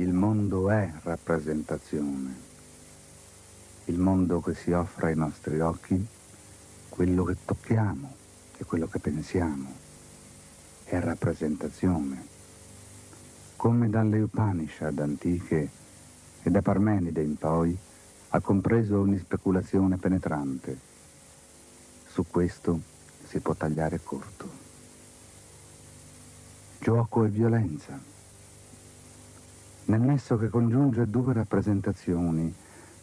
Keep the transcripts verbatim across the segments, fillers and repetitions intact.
Il mondo è rappresentazione, il mondo che si offre ai nostri occhi, quello che tocchiamo e quello che pensiamo, è rappresentazione. Come dalle Upanishad antiche e da Parmenide in poi ha compreso ogni speculazione penetrante, su questo si può tagliare corto. Gioco e violenza. Nel nesso che congiunge due rappresentazioni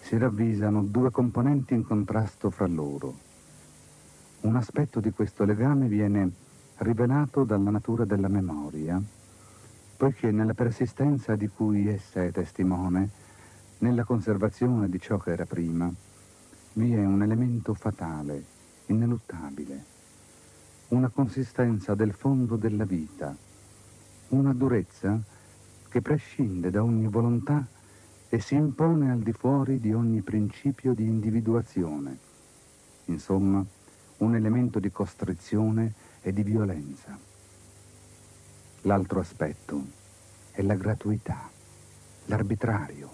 si ravvisano due componenti in contrasto fra loro. Un aspetto di questo legame viene rivelato dalla natura della memoria, poiché nella persistenza di cui essa è testimone, nella conservazione di ciò che era prima, vi è un elemento fatale, ineluttabile, una consistenza del fondo della vita, una durezza che prescinde da ogni volontà e si impone al di fuori di ogni principio di individuazione. Insomma, un elemento di costrizione e di violenza. L'altro aspetto è la gratuità, l'arbitrario,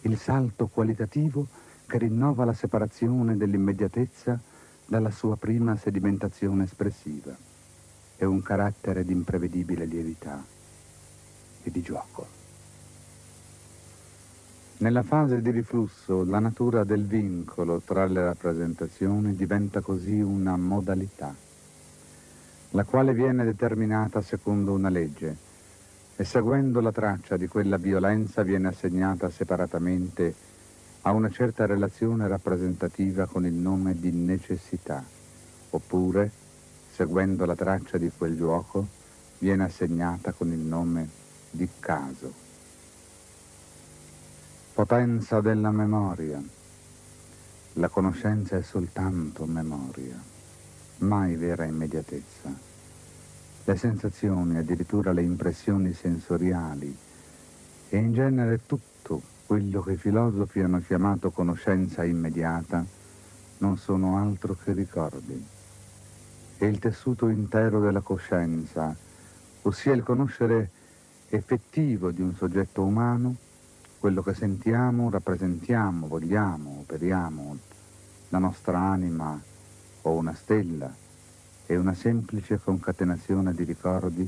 il salto qualitativo che rinnova la separazione dell'immediatezza dalla sua prima sedimentazione espressiva e un carattere di imprevedibile lievità e di gioco. Nella fase di riflusso, la natura del vincolo tra le rappresentazioni diventa così una modalità, la quale viene determinata secondo una legge e seguendo la traccia di quella violenza viene assegnata separatamente a una certa relazione rappresentativa con il nome di necessità, oppure, seguendo la traccia di quel gioco, viene assegnata con il nome di caso. Potenza della memoria. La conoscenza è soltanto memoria, mai vera immediatezza. Le sensazioni, addirittura le impressioni sensoriali e in genere tutto quello che i filosofi hanno chiamato conoscenza immediata non sono altro che ricordi. E il tessuto intero della coscienza, ossia il conoscere effettivo di un soggetto umano, quello che sentiamo, rappresentiamo, vogliamo, operiamo, la nostra anima o una stella, è una semplice concatenazione di ricordi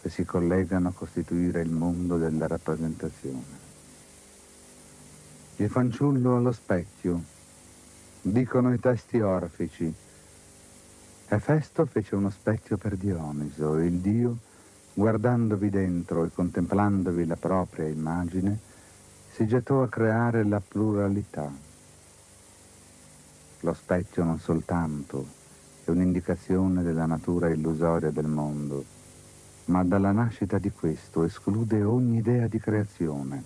che si collegano a costituire il mondo della rappresentazione. Il fanciullo allo specchio, dicono i testi orfici. Efesto fece uno specchio per Dioniso e il dio, guardandovi dentro e contemplandovi la propria immagine, si gettò a creare la pluralità. Lo specchio non soltanto è un'indicazione della natura illusoria del mondo, ma dalla nascita di questo esclude ogni idea di creazione,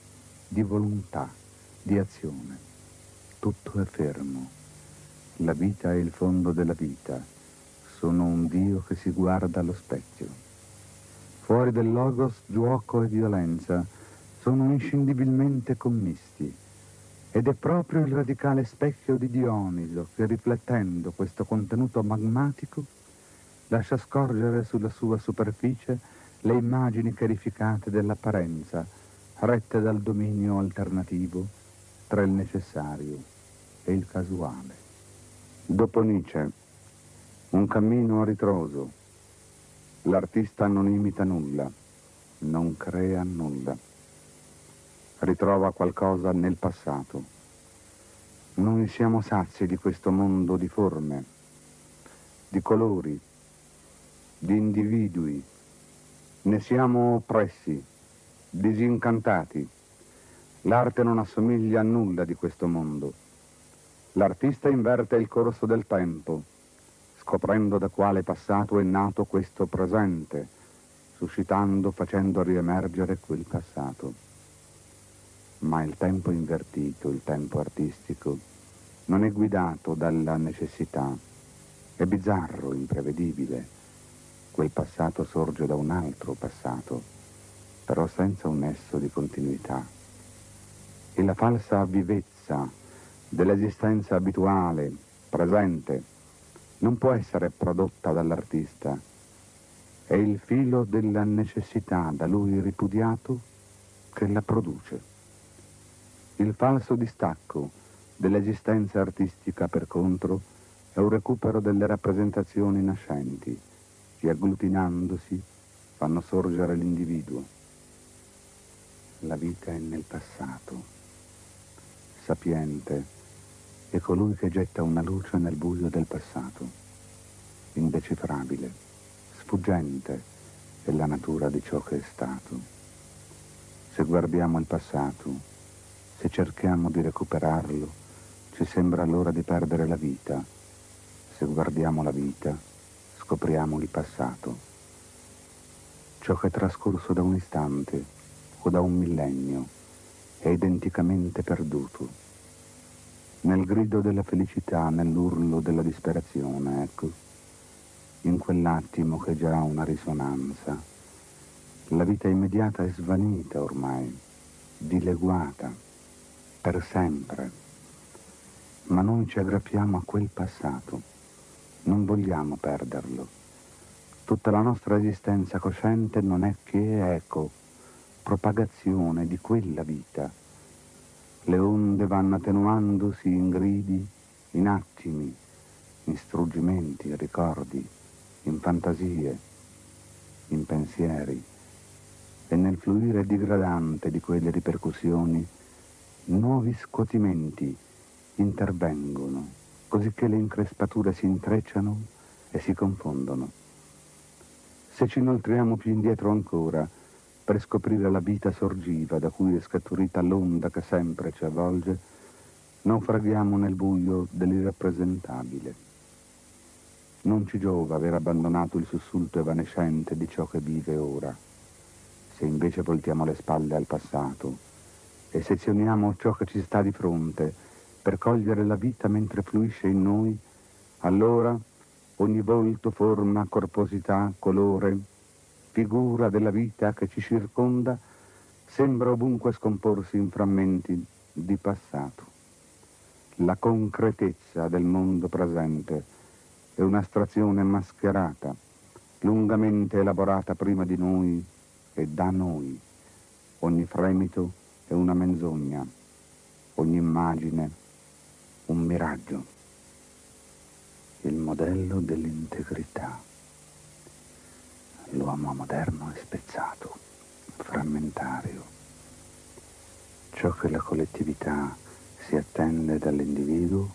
di volontà, di azione. Tutto è fermo. La vita e il fondo della vita sono un Dio che si guarda allo specchio. Fuori del logos, gioco e violenza sono inscindibilmente commisti ed è proprio il radicale specchio di Dioniso che, riflettendo questo contenuto magmatico, lascia scorgere sulla sua superficie le immagini chiarificate dell'apparenza, rette dal dominio alternativo tra il necessario e il casuale. Dopo Nietzsche, un cammino a ritroso. L'artista non imita nulla, non crea nulla. Ritrova qualcosa nel passato. Noi siamo sazi di questo mondo di forme, di colori, di individui. Ne siamo oppressi, disincantati. L'arte non assomiglia a nulla di questo mondo. L'artista inverte il corso del tempo, scoprendo da quale passato è nato questo presente, suscitando, facendo riemergere quel passato. Ma il tempo invertito, il tempo artistico, non è guidato dalla necessità. È bizzarro, imprevedibile. Quel passato sorge da un altro passato, però senza un nesso di continuità. E la falsa vivezza dell'esistenza abituale, presente, non può essere prodotta dall'artista. È il filo della necessità da lui ripudiato che la produce. Il falso distacco dell'esistenza artistica, per contro, è un recupero delle rappresentazioni nascenti che, agglutinandosi, fanno sorgere l'individuo. La vita è nel passato, sapiente è colui che getta una luce nel buio del passato, indecifrabile, sfuggente è la natura di ciò che è stato. Se guardiamo il passato, se cerchiamo di recuperarlo, ci sembra allora di perdere la vita. Se guardiamo la vita, scopriamo il passato. Ciò che è trascorso da un istante o da un millennio è identicamente perduto. Nel grido della felicità, nell'urlo della disperazione, ecco, in quell'attimo che già ha una risonanza, la vita immediata è svanita ormai, dileguata, per sempre. Ma noi ci aggrappiamo a quel passato, non vogliamo perderlo. Tutta la nostra esistenza cosciente non è che eco, propagazione di quella vita. Le onde vanno attenuandosi in gridi, in attimi, in struggimenti, in ricordi, in fantasie, in pensieri, e nel fluire digradante di quelle ripercussioni nuovi scuotimenti intervengono, cosicché le increspature si intrecciano e si confondono. Se ci inoltriamo più indietro ancora, per scoprire la vita sorgiva da cui è scaturita l'onda che sempre ci avvolge, naufraghiamo nel buio dell'irrappresentabile. Non ci giova aver abbandonato il sussulto evanescente di ciò che vive ora. Se invece voltiamo le spalle al passato e sezioniamo ciò che ci sta di fronte per cogliere la vita mentre fluisce in noi, allora ogni volto, forma, corposità, colore, figura della vita che ci circonda sembra ovunque scomporsi in frammenti di passato. La concretezza del mondo presente è un'astrazione mascherata, lungamente elaborata prima di noi e da noi. Ogni fremito è una menzogna, ogni immagine un miraggio. Il modello dell'integrità. L'uomo moderno è spezzato, frammentario. Ciò che la collettività si attende dall'individuo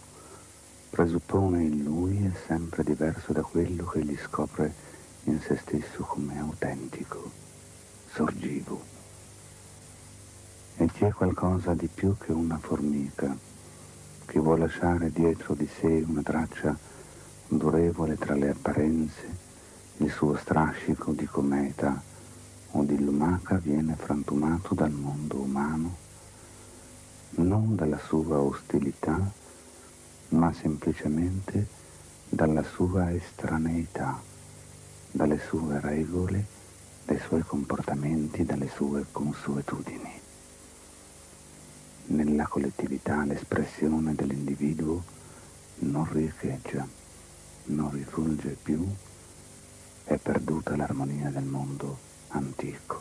presuppone in lui è sempre diverso da quello che egli scopre in se stesso come autentico, sorgivo. E c'è qualcosa di più che una formica che vuol lasciare dietro di sé una traccia durevole tra le apparenze. Il suo strascico di cometa o di lumaca viene frantumato dal mondo umano, non dalla sua ostilità, ma semplicemente dalla sua estraneità, dalle sue regole, dai suoi comportamenti, dalle sue consuetudini. Nella collettività l'espressione dell'individuo non riecheggia, non rifulge più, è perduta l'armonia del mondo antico.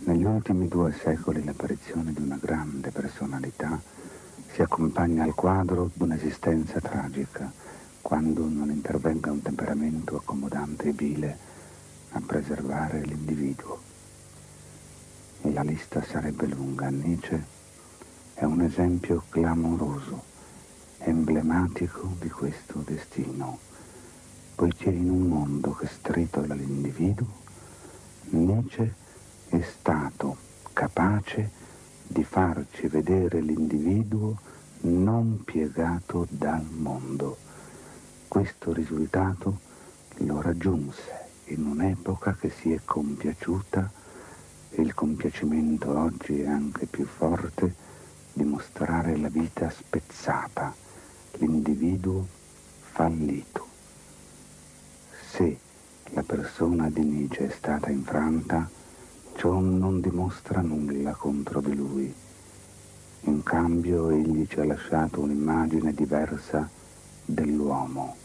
Negli ultimi due secoli l'apparizione di una grande personalità si accompagna al quadro di un'esistenza tragica, quando non intervenga un temperamento accomodante e vile a preservare l'individuo. E la lista sarebbe lunga. Nietzsche è un esempio clamoroso, emblematico di questo destino. Poiché in un mondo che stritola l'individuo, Nietzsche è stato capace di farci vedere l'individuo non piegato dal mondo. Questo risultato lo raggiunse in un'epoca che si è compiaciuta, e il compiacimento oggi è anche più forte, di mostrare la vita spezzata, l'individuo fallito. Se la persona di Nietzsche è stata infranta, ciò non dimostra nulla contro di lui. In cambio, egli ci ha lasciato un'immagine diversa dell'uomo.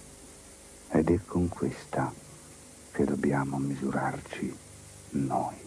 Ed è con questa che dobbiamo misurarci noi.